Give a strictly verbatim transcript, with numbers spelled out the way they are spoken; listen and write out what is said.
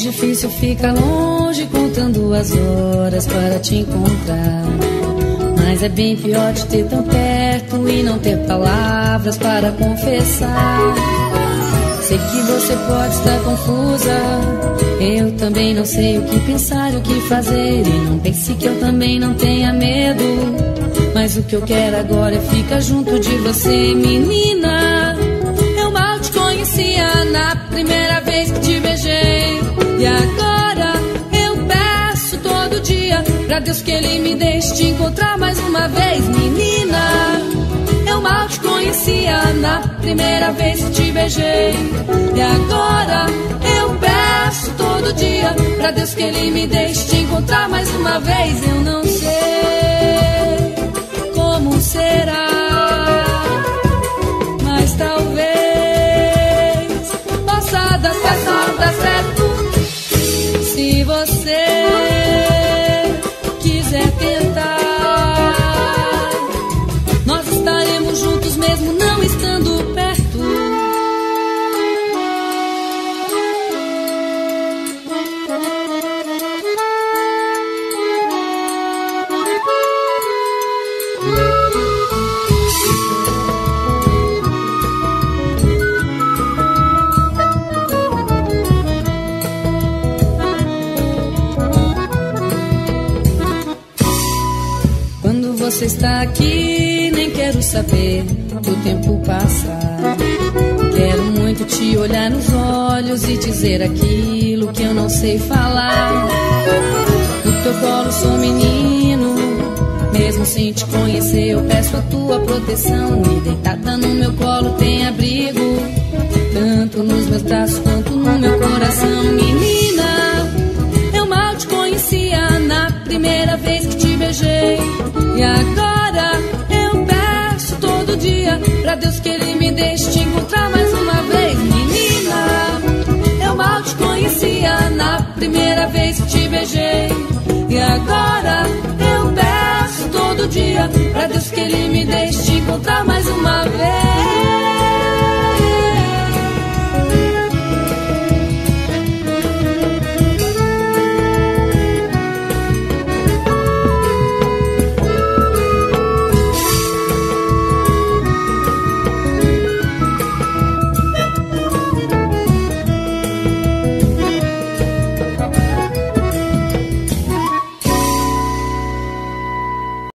difícil ficar longe, contando as horas para te encontrar. Mas é bem pior te ter tão perto e não ter palavras para confessar. Sei que você pode estar confusa, eu também não sei o que pensar e o que fazer. E não pense que eu também não tenha medo, mas o que eu quero agora é ficar junto de você, menina. Eu mal te conhecia na primeira vez que te beijei, e agora eu peço todo dia pra Deus que Ele me deixe te encontrar mais uma vez, menina. Eu mal te conhecia na primeira vez que te beijei, e agora eu peço todo dia pra Deus que Ele me deixe te encontrar mais uma vez. Eu não sei como será, mas talvez possa dar certo, dar certo, se você quiser tentar. Mesmo não estando perto, quando você está aqui, nem quero saber do tempo passar. Quero muito te olhar nos olhos e dizer aquilo que eu não sei falar. No teu colo sou menino, mesmo sem te conhecer eu peço a tua proteção. E deitada no meu colo tem abrigo, tanto nos meus braços quanto no meu coração. Menina, eu mal te conhecia na primeira vez que te beijei, e agora dia, pra Deus que Ele me deixe te encontrar mais uma vez, menina. Eu mal te conhecia na primeira vez que te beijei, e agora eu peço todo dia pra Deus que Ele me deixe te encontrar mais uma vez.